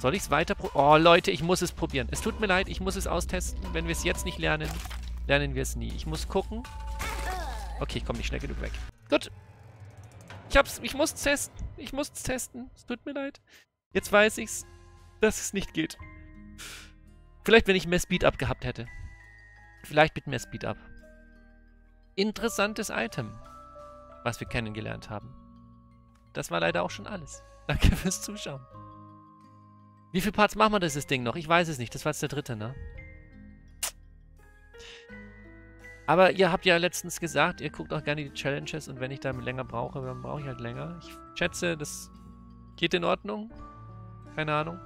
Soll ich es weiter probieren? Oh Leute, ich muss es probieren. Es tut mir leid, ich muss es austesten. Wenn wir es jetzt nicht lernen, lernen wir es nie. Ich muss gucken. Okay, ich komme nicht schnell genug weg. Gut. Ich hab's, ich muss es testen. Ich muss es testen. Es tut mir leid. Jetzt weiß ich's, dass es nicht geht. Vielleicht, wenn ich mehr Speed-Up gehabt hätte. Vielleicht mit mehr Speed-Up. Interessantes Item, was wir kennengelernt haben. Das war leider auch schon alles. Danke fürs Zuschauen. Wie viele Parts machen wir das Ding noch? Ich weiß es nicht. Das war jetzt der dritte, ne? Aber ihr habt ja letztens gesagt, ihr guckt auch gerne die Challenges und wenn ich damit länger brauche, dann brauche ich halt länger. Ich schätze, das geht in Ordnung. Keine Ahnung.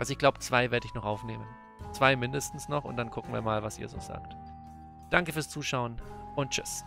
Also ich glaube, zwei werde ich noch aufnehmen. Zwei mindestens noch und dann gucken wir mal, was ihr so sagt. Danke fürs Zuschauen und tschüss.